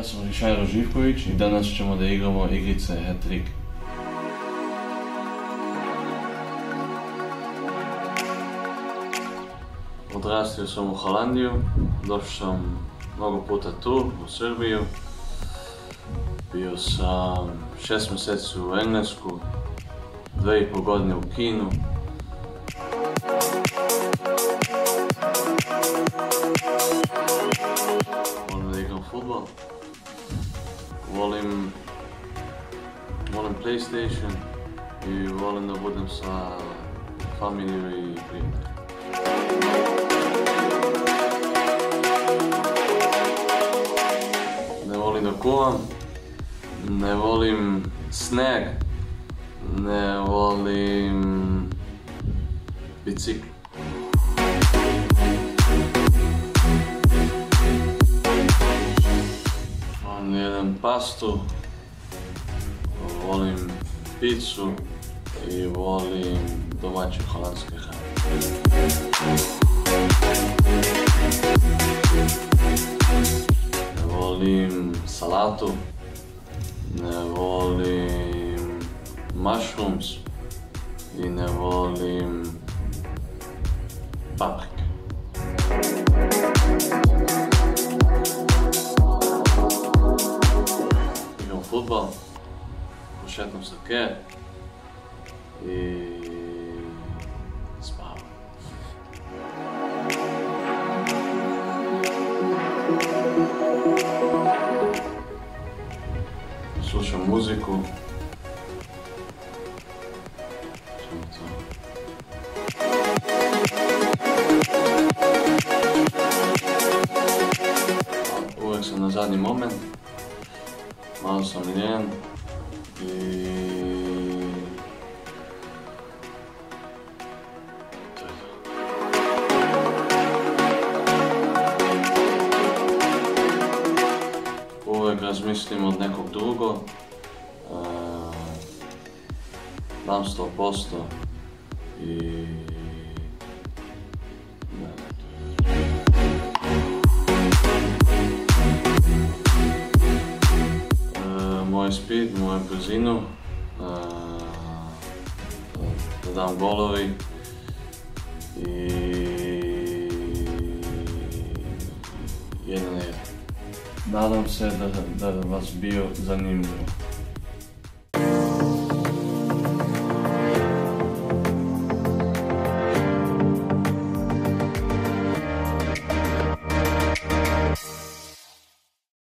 Ja sam Rišairo Živković I danas ćemo da igramo igrice Hat-trick. Odrastio sam u Holandiju, došao sam mnogo puta tu, u Srbiju. Bio sam 6 mjeseci u Englesku, 2,5 godine u Kinu. Volim PlayStation I volim da budem sa familijom I prijateljima. Ne volim da kuham, ne volim sneg, ne volim bicikl. Jedem pastu, volim picu I volim domaće holandske hrane. Ne volim salatu, ne volim mushrooms I ne volim paprike. Futbol, košetam sake I spavam. Slušam muziku. Uvijek sam na zadnji moment. Malo sam ljen I to je to. Uvijek razmislim od nekog drugog, dam 100% I moj speed, moju brzinu, da dam golovi I jedan. Nadam se da vas bio zanimljivo.